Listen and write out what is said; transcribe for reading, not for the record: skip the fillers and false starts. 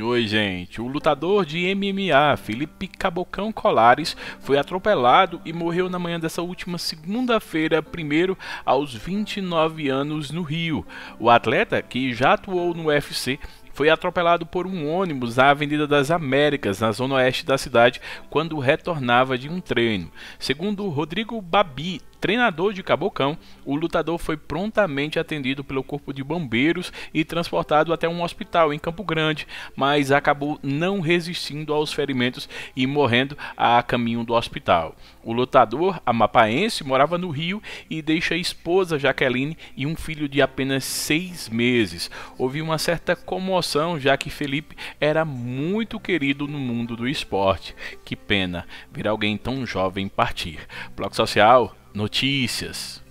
Oi, gente. O lutador de MMA, Felipe Cabocão Colares, foi atropelado e morreu na manhã dessa última segunda-feira, primeiro, aos 29 anos, no Rio. O atleta, que já atuou no UFC, foi atropelado por um ônibus na Avenida das Américas, na zona oeste da cidade, quando retornava de um treino. Segundo Rodrigo Babi, treinador de Cabocão, o lutador foi prontamente atendido pelo corpo de bombeiros e transportado até um hospital em Campo Grande, mas acabou não resistindo aos ferimentos e morrendo a caminho do hospital. O lutador amapaense morava no Rio e deixa a esposa Jaqueline e um filho de apenas 6 meses. Houve uma certa comoção, já que Felipe era muito querido no mundo do esporte. Que pena ver alguém tão jovem partir. PlocSocial, notícias.